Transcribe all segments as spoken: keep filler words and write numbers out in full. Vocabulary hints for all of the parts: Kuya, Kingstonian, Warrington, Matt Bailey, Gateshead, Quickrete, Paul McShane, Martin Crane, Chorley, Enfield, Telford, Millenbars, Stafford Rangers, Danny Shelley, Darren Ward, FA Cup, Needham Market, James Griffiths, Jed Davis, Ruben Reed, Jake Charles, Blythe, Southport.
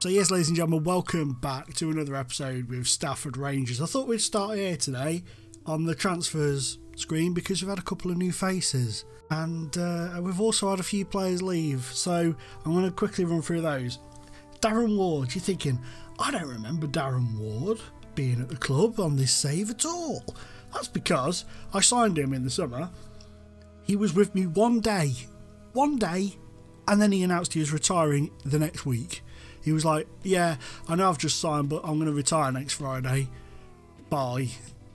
So yes, ladies and gentlemen, welcome back to another episode with Stafford Rangers. I thought we'd start here today on the transfers screen because we've had a couple of new faces and uh, we've also had a few players leave. So I'm going to quickly run through those. Darren Ward, you're thinking, I don't remember Darren Ward being at the club on this save at all. That's because I signed him in the summer. He was with me one day, one day, and then he announced he was retiring the next week. He was like, yeah, I know I've just signed, but I'm going to retire next Friday. Bye.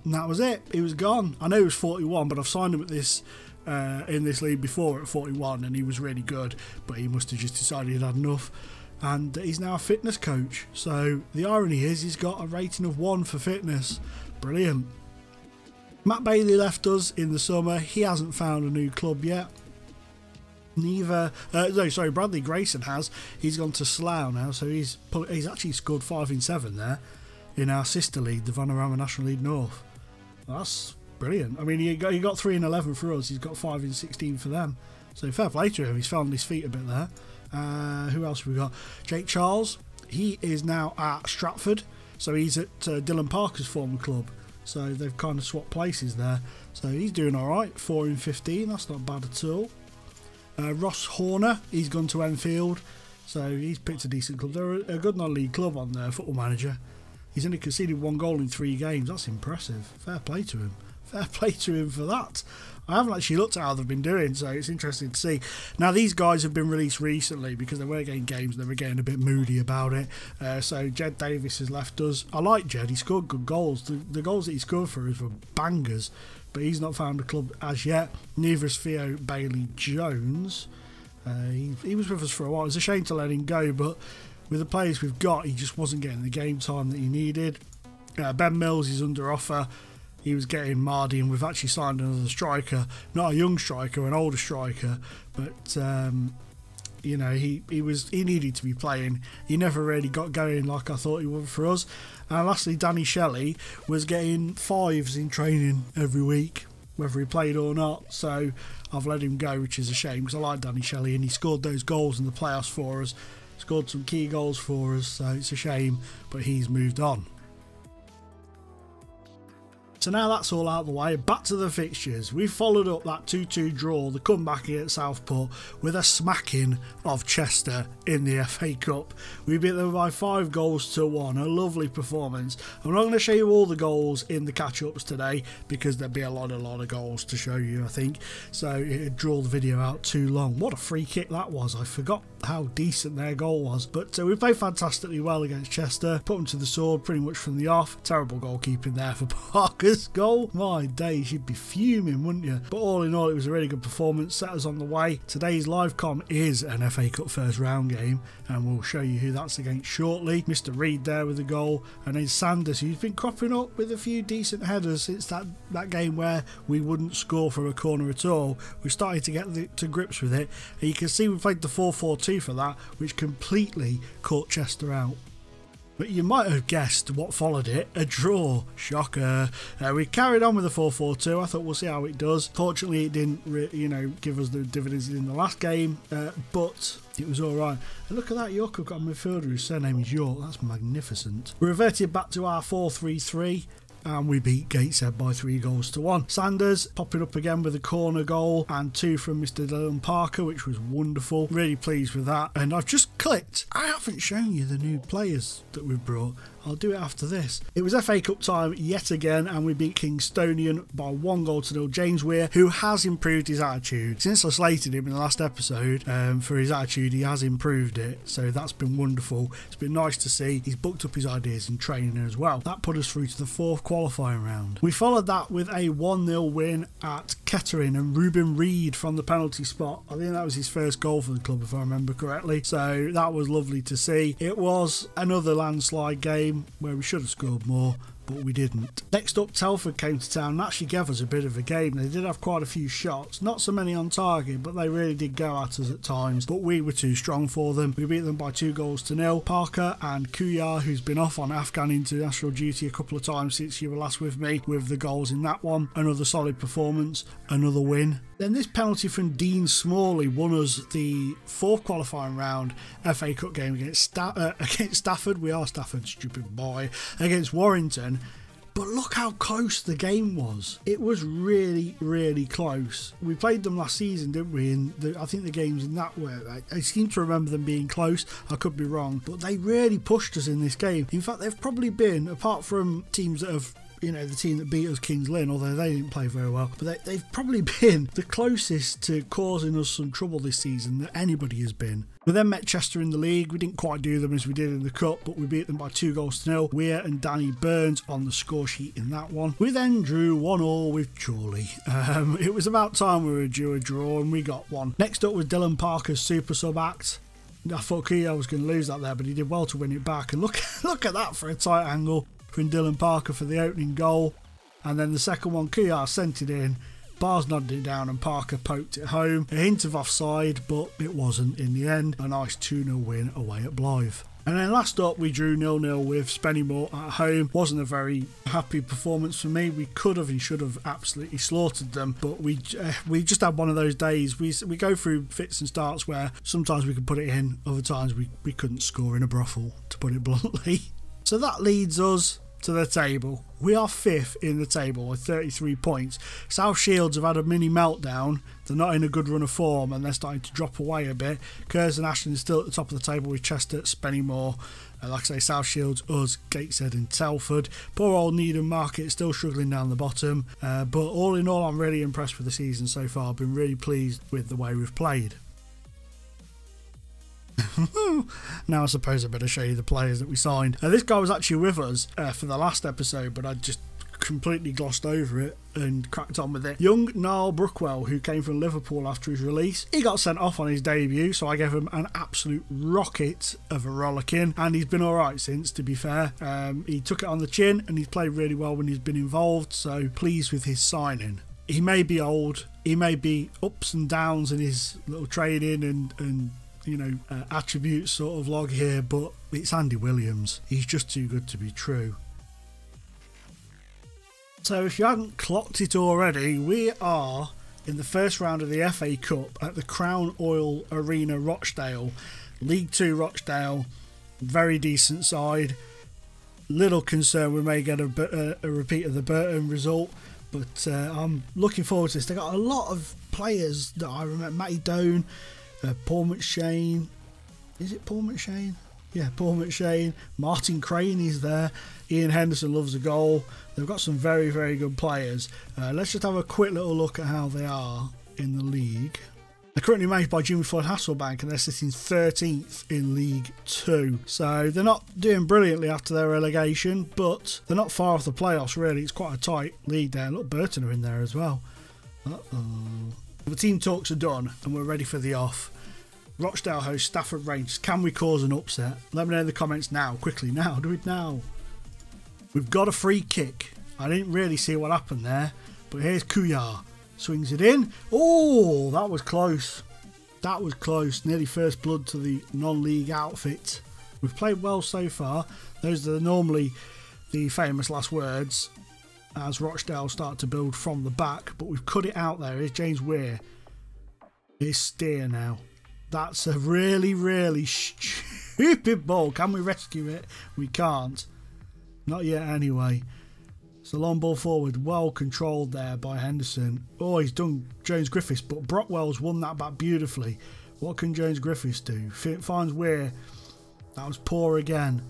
And that was it. He was gone. I know he was forty-one, but I've signed him at this uh, in this league before at forty-one, and he was really good, but he must have just decided he'd had enough. And he's now a fitness coach. So the irony is he's got a rating of one for fitness. Brilliant. Matt Bailey left us in the summer. He hasn't found a new club yet. Neither, uh, no, sorry, Bradley Grayson has. He's gone to Slough now, so he's he's actually scored five in seven there in our sister league, the Vanarama National League North. That's brilliant. I mean, he got, he got three in eleven for us. He's got five in sixteen for them. So fair play to him. He's found his feet a bit there. Uh, who else have we got? Jake Charles. He is now at Stratford, so he's at uh, Dylan Parker's former club. So they've kind of swapped places there. So he's doing all right. Four in fifteen. That's not bad at all. Uh, Ross Horner, he's gone to Enfield, so he's picked a decent club. They're a good non-league club on their Football Manager. He's only conceded one goal in three games. That's impressive. Fair play to him. Fair play to him for that. I haven't actually looked at how they've been doing, so it's interesting to see. Now, these guys have been released recently because they were getting games and they were getting a bit moody about it. Uh, so Jed Davis has left us. I like Jed. He scored good goals. The, the goals that he scored for us were bangers, but he's not found a club as yet. Neither is Theo Bailey-Jones. Uh, he, he was with us for a while. It's a shame to let him go, but with the players we've got, he just wasn't getting the game time that he needed. Uh, Ben Mills is under offer. He was getting mardy, and we've actually signed another striker. Not a young striker, an older striker, but um, you know, he, he was he needed to be playing. He never really got going like I thought he would for us. And lastly, Danny Shelley was getting fives in training every week, whether he played or not. So I've let him go, which is a shame because I like Danny Shelley, and he scored those goals in the playoffs for us, scored some key goals for us. So it's a shame, but he's moved on. So now that's all out of the way, back to the fixtures. We followed up that two two draw, the comeback here at Southport, with a smacking of Chester in the F A Cup. We beat them by five goals to one, a lovely performance. I'm not going to show you all the goals in the catch-ups today, because there'd be a lot, a lot of goals to show you, I think. So it'd draw the video out too long. What a free kick that was. I forgot how decent their goal was. But uh, we played fantastically well against Chester, put them to the sword pretty much from the off. Terrible goalkeeping there for Parker. Goal, my days, you'd be fuming, wouldn't you? But all in all, it was a really good performance, set us on the way. Today's live com is an F A Cup first round game, and we'll show you who that's against shortly. Mister Reed there with the goal, and then Sanders, who's been cropping up with a few decent headers since that that game where we wouldn't score from a corner at all. We started to get the, to grips with it, and you can see we played the four four two for that, which completely caught Chester out. But you might have guessed what followed it, a draw. Shocker. Uh, we carried on with the four four two. I thought we'll see how it does. Fortunately, it didn't re you know, give us the dividends in the last game, uh, but it was all right. And look at that, York have got a midfielder whose surname is York. That's magnificent. We reverted back to our four three three. And we beat Gateshead by three goals to one. Sanders popping up again with a corner goal and two from Mister Dylan Parker, which was wonderful. Really pleased with that. And I've just clicked. I haven't shown you the new players that we've brought. I'll do it after this. It was F A Cup time yet again, and we beat Kingstonian by one goal to nil. James Weir, who has improved his attitude. Since I slated him in the last episode um, for his attitude, he has improved it, so that's been wonderful. It's been nice to see. He's booked up his ideas in training as well. That put us through to the fourth qualifying round. We followed that with a one nil win at Kettering, and Ruben Reed from the penalty spot. I think that was his first goal for the club, if I remember correctly, so that was lovely to see. It was another landslide game where we should have scored more, but we didn't. Next up, Telford came to town and actually gave us a bit of a game. They did have quite a few shots, not so many on target, but they really did go at us at times, but we were too strong for them. We beat them by two goals to nil. Parker and Kuya, who's been off on Afghan international duty a couple of times since you were last with me, with the goals in that one. Another solid performance, another win. Then this penalty from Dean Smalley won us the fourth qualifying round F A Cup game against, Sta uh, against Stafford. We are Stafford, stupid boy. Against Warrington. But look how close the game was. It was really, really close. We played them last season, didn't we? And the, I think the games in that were... I, I seem to remember them being close. I could be wrong. But they really pushed us in this game. In fact, they've probably been, apart from teams that have... you know, the team that beat us, Kings Lynn, although they didn't play very well, but they, they've probably been the closest to causing us some trouble this season that anybody has been. We then met Chester in the league. We didn't quite do them as we did in the cup, but we beat them by two goals to nil. Weir and Danny Burns on the score sheet in that one. We then drew one all with Chorley. Um, it was about time we were due a draw, and we got one. Next up was Dylan Parker's super sub act. I thought Kuya was going to lose that there, but he did well to win it back, and look, look at that for a tight angle from Dylan Parker for the opening goal. And then the second one, Kuya sent it in, Bars nodded it down and Parker poked it home. A hint of offside, but it wasn't in the end. A nice two nil win away at Blythe. And then last up, we drew nil nil with Spennymoor at home. Wasn't a very happy performance for me. We could have and should have absolutely slaughtered them, but we uh, we just had one of those days. We we go through fits and starts where sometimes we could put it in, other times we, we couldn't score in a brothel, to put it bluntly. So that leads us to the table. We are fifth in the table with thirty-three points. South Shields have had a mini meltdown. They're not in a good run of form and they're starting to drop away a bit. Curzon and Ashton is still at the top of the table with Chester, Spennymoor, uh, like I say, South Shields, us, Gateshead and Telford. Poor old Needham Market still struggling down the bottom, uh, but all in all I'm really impressed with the season so far. I've been really pleased with the way we've played. Now I suppose I better show you the players that we signed. Uh, this guy was actually with us uh, for the last episode, but I just completely glossed over it and cracked on with it. Young Niall Brockwell, who came from Liverpool after his release. He got sent off on his debut, so I gave him an absolute rocket of a rollicking, and he's been alright since, to be fair. Um, he took it on the chin and he's played really well when he's been involved, so pleased with his signing. He may be old, he may be ups and downs in his little training and and you know, uh, attributes sort of log here, but it's Andy Williams. He's just too good to be true. So if you hadn't clocked it already, we are in the first round of the F A Cup at the Crown Oil Arena Rochdale. League two Rochdale, very decent side. Little concern we may get a, a, a repeat of the Burton result, but uh, I'm looking forward to this. They got a lot of players that I remember. Matty Doan, Uh, Paul McShane, is it Paul McShane? Yeah, Paul McShane. Martin Crane is there. Ian Henderson loves a goal. They've got some very, very good players. Uh, let's just have a quick little look at how they are in the league. They're currently managed by Jimmy Floyd Hasselbank and they're sitting thirteenth in League two. So they're not doing brilliantly after their relegation, but they're not far off the playoffs really. It's quite a tight league there. Look, Burton are in there as well. Uh-oh. The team talks are done and we're ready for the off. Rochdale hosts Stafford Rangers. Can we cause an upset? Let me know in the comments now. Quickly, now. Do it now. We've got a free kick. I didn't really see what happened there. But here's Kuya. Swings it in. Oh, that was close. That was close. Nearly first blood to the non-league outfit. We've played well so far. Those are normally the famous last words as Rochdale start to build from the back. But we've cut it out there. Here's James Weir. Here's Steer now. That's a really, really stupid ball. Can we rescue it? We can't. Not yet anyway. It's a long ball forward. Well controlled there by Henderson. Oh, he's done James Griffiths, but Brockwell's won that back beautifully. What can James Griffiths do? Finds Weir. That was poor again.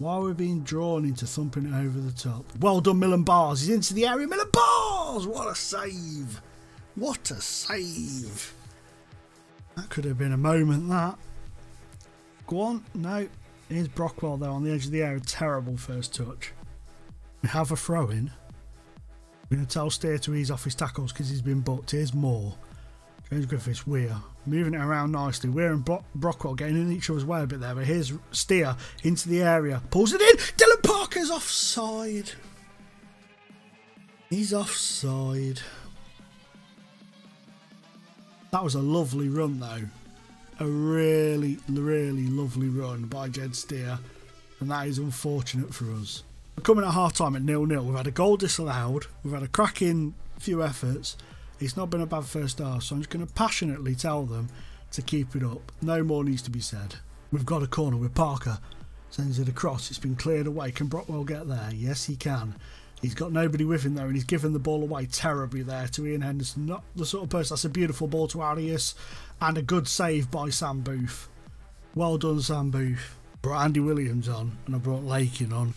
Why are we being drawn into thumping it over the top? Well done, Millenbars. He's into the area. Millenbars! What a save. What a save. That could have been a moment, that. Go on. No. Here's Brockwell, though, on the edge of the area. Terrible first touch. We have a throw-in. We're going to tell Steer to ease off his tackles because he's been booked. Here's Moore. James Griffiths, Weir. Moving it around nicely. Weir and Bro Brockwell getting in each other's way a bit there. But here's Steer into the area. Pulls it in. Dylan Parker's offside. He's offside. That was a lovely run though. A really, really lovely run by Jed Steer. And that is unfortunate for us. We're coming at half-time at nil nil. We've had a goal disallowed. We've had a cracking few efforts. It's not been a bad first half, so I'm just going to passionately tell them to keep it up. No more needs to be said. We've got a corner with Parker. Sends it across. It's been cleared away. Can Brockwell get there? Yes, he can. He's got nobody with him, though, and he's given the ball away terribly there to Ian Henderson. Not the sort of person. That's a beautiful ball to Arias and a good save by Sam Booth. Well done, Sam Booth. Brought Andy Williams on, and I brought Lakin on.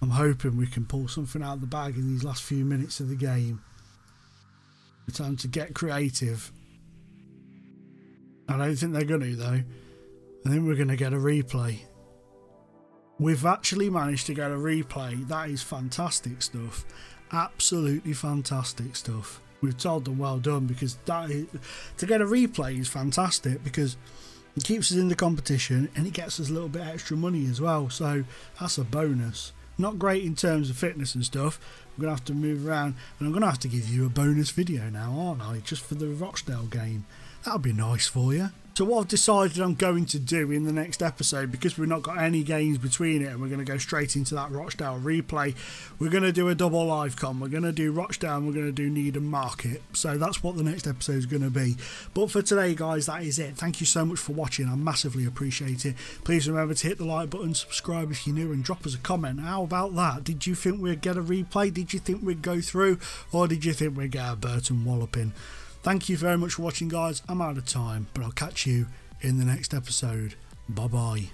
I'm hoping we can pull something out of the bag in these last few minutes of the game. It's time to get creative. I don't think they're going to, though. I think we're going to get a replay. We've actually managed to get a replay. That is fantastic stuff. Absolutely fantastic stuff. We've told them well done, because that is, to get a replay is fantastic, because it keeps us in the competition and it gets us a little bit extra money as well. So that's a bonus. Not great in terms of fitness and stuff. We're going to have to move around, and I'm going to have to give you a bonus video now, aren't I? Just for the Rochdale game. That would be nice for you. So what I've decided I'm going to do in the next episode, because we've not got any games between it and we're going to go straight into that Rochdale replay, we're going to do a double live com. We're going to do Rochdale and we're going to do Needham Market. So that's what the next episode is going to be. But for today, guys, that is it. Thank you so much for watching. I massively appreciate it. Please remember to hit the like button, subscribe if you're new, and drop us a comment. How about that? Did you think we'd get a replay? Did you think we'd go through? Or did you think we'd get a Burton walloping? Thank you very much for watching, guys. I'm out of time, but I'll catch you in the next episode. Bye-bye.